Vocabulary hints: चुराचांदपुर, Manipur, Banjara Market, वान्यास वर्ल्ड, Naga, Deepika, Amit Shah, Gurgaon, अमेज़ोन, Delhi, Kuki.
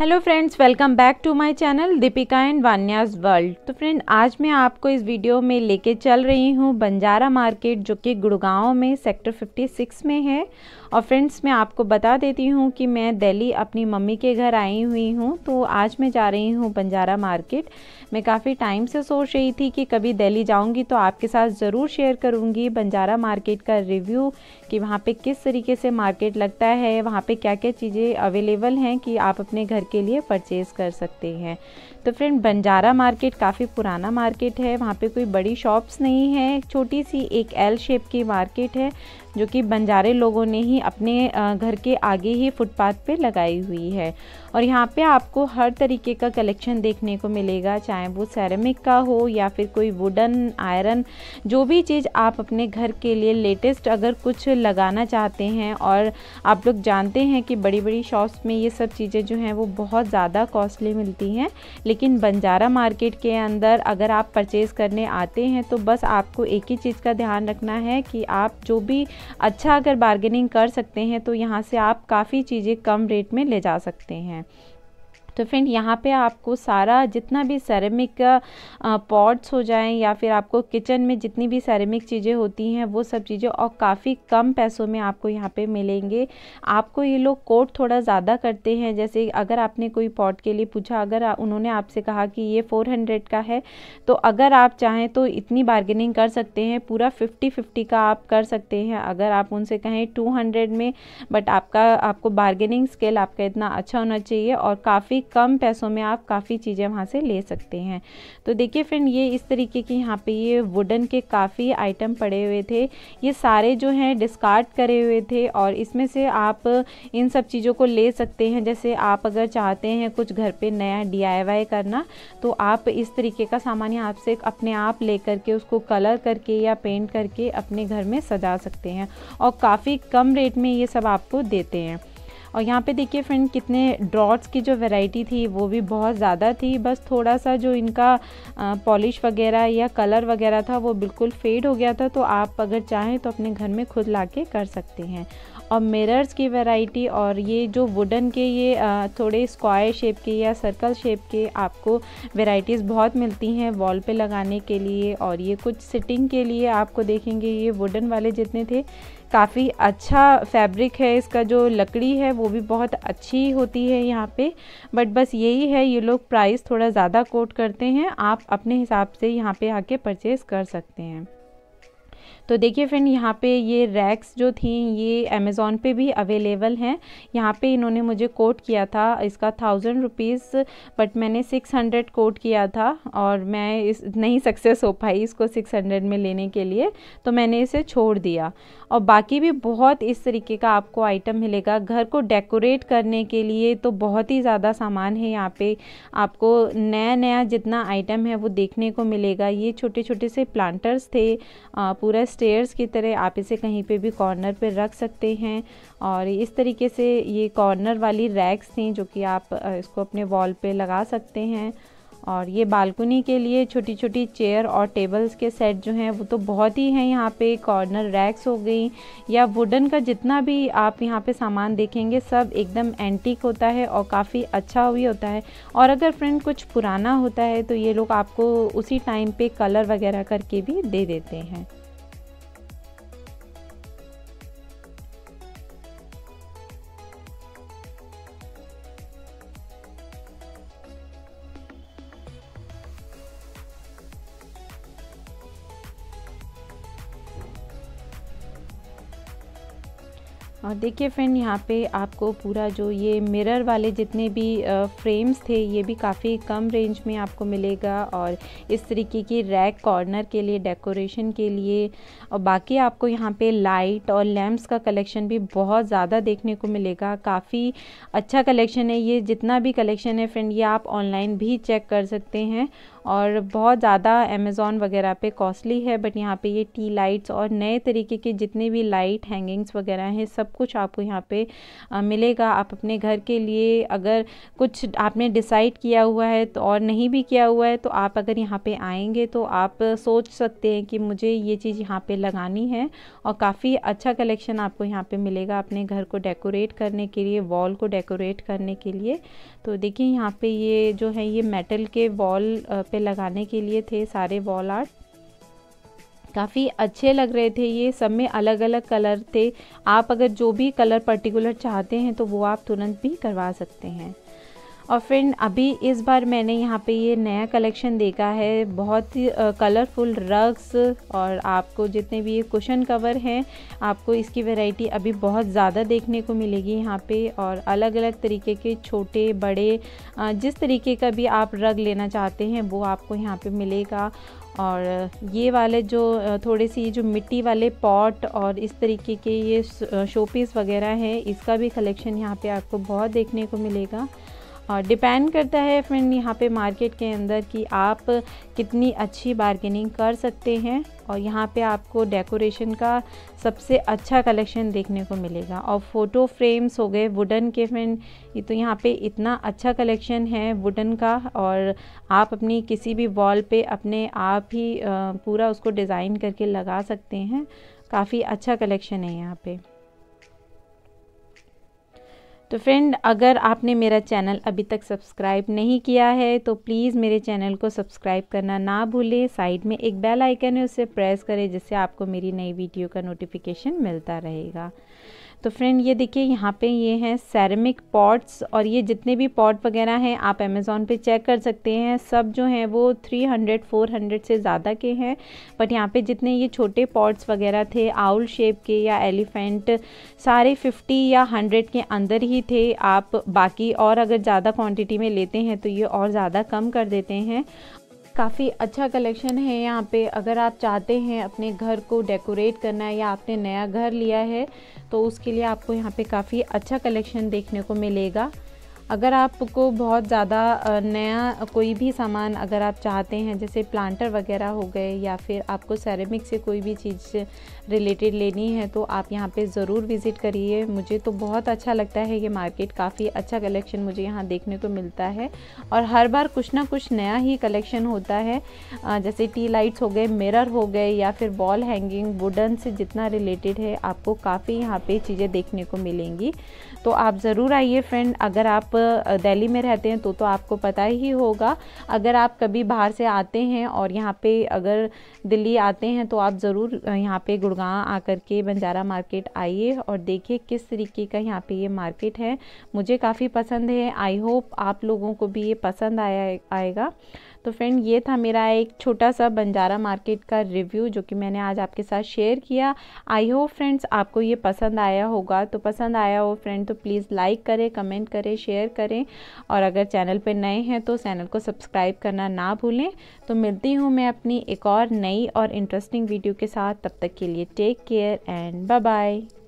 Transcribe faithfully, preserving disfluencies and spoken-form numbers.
Hello friends, welcome back to my channel Deepika and वान्यास वर्ल्ड। तो friend, आज मैं आपको इस वीडियो में लेके चल रही हूँ बंजारा मार्केट, जो कि गुड़गांव में सेक्टर फिफ्टी सिक्स में है। और फ्रेंड्स, मैं आपको बता देती हूँ कि मैं दिल्ली अपनी मम्मी के घर आई हुई हूँ, तो आज मैं जा रही हूँ बंजारा मार्केट। मैं काफ़ी टाइम से सोच रही थी कि कभी दिल्ली जाऊँगी तो आपके साथ ज़रूर शेयर करूँगी बंजारा मार्केट का रिव्यू कि वहाँ पर किस तरीके से मार्केट लगता है, वहाँ पर क्या क्या चीज़ें अवेलेबल हैं कि आप अपने घर के लिए परचेज़ कर सकते हैं। तो फ्रेंड, बंजारा मार्केट काफ़ी पुराना मार्केट है, वहाँ पे कोई बड़ी शॉप्स नहीं है, छोटी सी एक एल शेप की मार्केट है जो कि बंजारे लोगों ने ही अपने घर के आगे ही फुटपाथ पे लगाई हुई है। और यहाँ पे आपको हर तरीके का कलेक्शन देखने को मिलेगा, चाहे वो सेरेमिक का हो या फिर कोई वुडन, आयरन, जो भी चीज़ आप अपने घर के लिए लेटेस्ट अगर कुछ लगाना चाहते हैं। और आप लोग जानते हैं कि बड़ी बड़ी शॉप्स में ये सब चीज़ें जो हैं वो बहुत ज़्यादा कॉस्टली मिलती हैं, लेकिन बंजारा मार्केट के अंदर अगर आप परचेज़ करने आते हैं तो बस आपको एक ही चीज़ का ध्यान रखना है कि आप जो भी अच्छा अगर बार्गेनिंग कर सकते हैं तो यहाँ से आप काफ़ी चीज़ें कम रेट में ले जा सकते हैं। तो फ्रेंड, यहाँ पे आपको सारा जितना भी सेरेमिक का पॉट्स हो जाएं या फिर आपको किचन में जितनी भी सेरेमिक चीज़ें होती हैं वो सब चीज़ें और काफ़ी कम पैसों में आपको यहाँ पे मिलेंगे। आपको ये लोग कोट थोड़ा ज़्यादा करते हैं, जैसे अगर आपने कोई पॉट के लिए पूछा, अगर उन्होंने आपसे कहा कि ये फोर हंड्रेड का है, तो अगर आप चाहें तो इतनी बार्गेनिंग कर सकते हैं, पूरा फिफ्टी फिफ्टी का आप कर सकते हैं। अगर आप उनसे कहें टू हंड्रेड में, बट आपका आपको बार्गेनिंग स्किल आपका इतना अच्छा होना चाहिए और काफ़ी कम पैसों में आप काफ़ी चीज़ें वहाँ से ले सकते हैं। तो देखिए फ्रेंड, ये इस तरीके की यहाँ पे ये वुडन के काफ़ी आइटम पड़े हुए थे, ये सारे जो हैं डिस्कार्ड करे हुए थे और इसमें से आप इन सब चीज़ों को ले सकते हैं। जैसे आप अगर चाहते हैं कुछ घर पे नया डी आई वाई करना, तो आप इस तरीके का सामान यहाँ से अपने आप ले करके उसको कलर करके या पेंट करके अपने घर में सजा सकते हैं और काफ़ी कम रेट में ये सब आपको देते हैं। और यहाँ पे देखिए फ्रेंड, कितने ड्रॉट्स की जो वैरायटी थी वो भी बहुत ज़्यादा थी, बस थोड़ा सा जो इनका पॉलिश वगैरह या कलर वगैरह था वो बिल्कुल फेड हो गया था, तो आप अगर चाहें तो अपने घर में खुद लाके कर सकते हैं। और मिरर्स की वैरायटी, और ये जो वुडन के ये थोड़े स्क्वायर शेप के या सर्कल शेप के आपको वैरायटीज़ बहुत मिलती हैं वॉल पे लगाने के लिए। और ये कुछ सिटिंग के लिए आपको देखेंगे, ये वुडन वाले जितने थे, काफ़ी अच्छा फैब्रिक है, इसका जो लकड़ी है वो भी बहुत अच्छी होती है यहाँ पे। बट बस यही है, ये लोग प्राइस थोड़ा ज़्यादा कोट करते हैं, आप अपने हिसाब से यहाँ पे आके परचेज़ कर सकते हैं। तो देखिए फ्रेंड, यहाँ पे ये रैक्स जो थी ये अमेज़ोन पे भी अवेलेबल हैं। यहाँ पे इन्होंने मुझे कोट किया था, इसका थाउजेंड रुपीज़, बट मैंने सिक्स हंड्रेड कोट किया था और मैं इस नहीं सक्सेस हो पाई इसको सिक्स हंड्रेड में लेने के लिए, तो मैंने इसे छोड़ दिया। और बाकी भी बहुत इस तरीके का आपको आइटम मिलेगा घर को डेकोरेट करने के लिए, तो बहुत ही ज़्यादा सामान है यहाँ पर। आपको नया नया जितना आइटम है वो देखने को मिलेगा। ये छोटे छोटे से प्लांटर्स थे, पूरा स्टेयर्स की तरह, आप इसे कहीं पे भी कॉर्नर पे रख सकते हैं। और इस तरीके से ये कॉर्नर वाली रैक्स थी जो कि आप इसको अपने वॉल पे लगा सकते हैं। और ये बालकनी के लिए छोटी छोटी चेयर और टेबल्स के सेट जो हैं वो तो बहुत ही हैं यहाँ पे। कॉर्नर रैक्स हो गई या वुडन का जितना भी आप यहाँ पे सामान देखेंगे सब एकदम एंटीक होता है और काफ़ी अच्छा भी होता है। और अगर फ्रेंड कुछ पुराना होता है तो ये लोग आपको उसी टाइम पर कलर वगैरह करके भी दे देते हैं। और देखिए फ्रेंड, यहाँ पे आपको पूरा जो ये मिरर वाले जितने भी फ्रेम्स थे ये भी काफ़ी कम रेंज में आपको मिलेगा। और इस तरीके की रैक कॉर्नर के लिए, डेकोरेशन के लिए। और बाकी आपको यहाँ पे लाइट और लैम्प्स का कलेक्शन भी बहुत ज़्यादा देखने को मिलेगा, काफ़ी अच्छा कलेक्शन है। ये जितना भी कलेक्शन है फ्रेंड, ये आप ऑनलाइन भी चेक कर सकते हैं और बहुत ज़्यादा अमेज़ोन वगैरह पे कॉस्टली है, बट यहाँ पे ये टी लाइट्स और नए तरीके के जितने भी लाइट हैंगिंग्स वगैरह हैं सब सब कुछ आपको यहाँ पे मिलेगा। आप अपने घर के लिए अगर कुछ आपने डिसाइड किया हुआ है तो और नहीं भी किया हुआ है तो आप अगर यहाँ पे आएंगे तो आप सोच सकते हैं कि मुझे ये चीज़ यहाँ पे लगानी है। और काफ़ी अच्छा कलेक्शन आपको यहाँ पे मिलेगा अपने घर को डेकोरेट करने के लिए, वॉल को डेकोरेट करने के लिए। तो देखिए यहाँ पे ये जो है ये मेटल के वॉल पे लगाने के लिए थे सारे वॉल आर्ट, काफ़ी अच्छे लग रहे थे। ये सब में अलग अलग कलर थे, आप अगर जो भी कलर पर्टिकुलर चाहते हैं तो वो आप तुरंत भी करवा सकते हैं। और फ्रेंड अभी इस बार मैंने यहाँ पे ये नया कलेक्शन देखा है, बहुत ही कलरफुल रग्स और आपको जितने भी ये कुशन कवर हैं आपको इसकी वैरायटी अभी बहुत ज़्यादा देखने को मिलेगी यहाँ पे। और अलग अलग तरीके के छोटे बड़े जिस तरीके का भी आप रग लेना चाहते हैं वो आपको यहाँ पे मिलेगा। और ये वाले जो थोड़े सी जो मिट्टी वाले पॉट और इस तरीके के ये शोपीस वगैरह हैं इसका भी कलेक्शन यहाँ पे आपको बहुत देखने को मिलेगा। और डिपेंड करता है फ्रेंड यहाँ पे मार्केट के अंदर कि आप कितनी अच्छी बार्गेनिंग कर सकते हैं। और यहाँ पे आपको डेकोरेशन का सबसे अच्छा कलेक्शन देखने को मिलेगा। और फ़ोटो फ्रेम्स हो गए वुडन के फ्रेंड, ये तो यहाँ पे इतना अच्छा कलेक्शन है वुडन का, और आप अपनी किसी भी वॉल पे अपने आप ही पूरा उसको डिज़ाइन करके लगा सकते हैं। काफ़ी अच्छा कलेक्शन है यहाँ पे। तो फ्रेंड अगर आपने मेरा चैनल अभी तक सब्सक्राइब नहीं किया है तो प्लीज़ मेरे चैनल को सब्सक्राइब करना ना भूलें। साइड में एक बेल आइकन है उसे प्रेस करें जिससे आपको मेरी नई वीडियो का नोटिफिकेशन मिलता रहेगा। तो फ्रेंड ये देखिए यहाँ पे ये हैं सेरेमिक पॉट्स, और ये जितने भी पॉट वगैरह हैं आप अमेज़ोन पे चेक कर सकते हैं। सब जो हैं वो तीन सौ चार सौ से ज़्यादा के हैं, बट यहाँ पे जितने ये छोटे पॉट्स वगैरह थे आउल शेप के या एलिफेंट सारे पचास या सौ के अंदर ही थे। आप बाकी और अगर ज़्यादा क्वांटिटी में लेते हैं तो ये और ज़्यादा कम कर देते हैं। काफ़ी अच्छा कलेक्शन है यहाँ पे। अगर आप चाहते हैं अपने घर को डेकोरेट करना है या आपने नया घर लिया है तो उसके लिए आपको यहाँ पे काफ़ी अच्छा कलेक्शन देखने को मिलेगा। अगर आपको बहुत ज़्यादा नया कोई भी सामान अगर आप चाहते हैं जैसे प्लांटर वगैरह हो गए या फिर आपको सेरेमिक से कोई भी चीज़ रिलेटेड लेनी है तो आप यहाँ पे ज़रूर विज़िट करिए। मुझे तो बहुत अच्छा लगता है ये मार्केट, काफ़ी अच्छा कलेक्शन मुझे यहाँ देखने को मिलता है और हर बार कुछ ना कुछ नया ही कलेक्शन होता है। जैसे टी लाइट्स हो गए, मिरर हो गए या फिर वॉल हैंगिंग वुडन से जितना रिलेटेड है आपको काफ़ी यहाँ पर चीज़ें देखने को मिलेंगी। तो आप ज़रूर आइए फ्रेंड। अगर आप दिल्ली में रहते हैं तो तो आपको पता ही होगा, अगर आप कभी बाहर से आते हैं और यहाँ पे अगर दिल्ली आते हैं तो आप ज़रूर यहाँ पे गुड़गांव आकर के बंजारा मार्केट आइए और देखिए किस तरीके का यहाँ पे ये मार्केट है। मुझे काफ़ी पसंद है, आई होप आप लोगों को भी ये पसंद आया आएगा। तो फ्रेंड ये था मेरा एक छोटा सा बंजारा मार्केट का रिव्यू जो कि मैंने आज आपके साथ शेयर किया। आई होप फ्रेंड्स आपको ये पसंद आया होगा। तो पसंद आया हो फ्रेंड तो प्लीज़ लाइक करें, कमेंट करें, शेयर करें और अगर चैनल पे नए हैं तो चैनल को सब्सक्राइब करना ना भूलें। तो मिलती हूँ मैं अपनी एक और नई और इंटरेस्टिंग वीडियो के साथ, तब तक के लिए take care and bye bye.